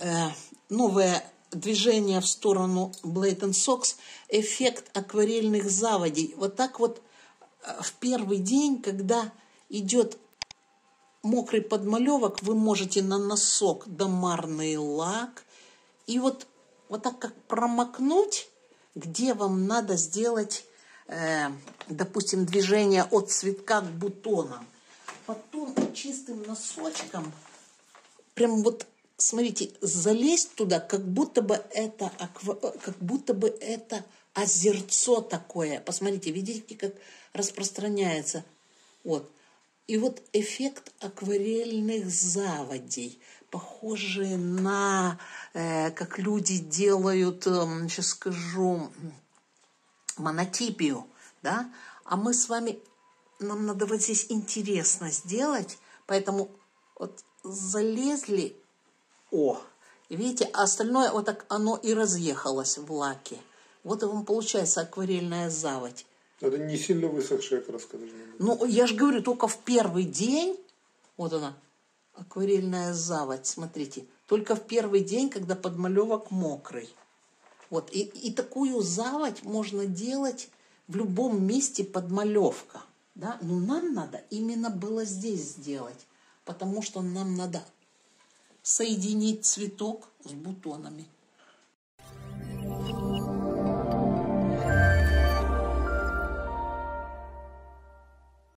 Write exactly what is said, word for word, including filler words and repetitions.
э, новое движение в сторону Blade энд Socks, эффект акварельных заводей. Вот так вот в первый день, когда идет мокрый подмалевок, вы можете на носок даммарный лак. И вот, вот так как промокнуть, где вам надо сделать, э, допустим, движение от цветка к бутонам. Потом чистым носочком, прям вот, смотрите, залезть туда, как будто бы это, как будто бы это озерцо такое. Посмотрите, видите, как распространяется. Вот. И вот эффект акварельных заводей, похожие на, э, как люди делают, э, сейчас скажу, монотипию, да? А мы с вами, нам надо вот здесь интересно сделать, поэтому вот залезли, о, видите, а остальное вот так оно и разъехалось в лаке. Вот и вам получается акварельная заводь. Это не сильно высохшая краска даже. Ну, я же говорю, только в первый день, вот она, акварельная заводь, смотрите, только в первый день, когда подмалевок мокрый. Вот, и, и такую заводь можно делать в любом месте подмалевка, да, но нам надо именно было здесь сделать, потому что нам надо соединить цветок с бутонами.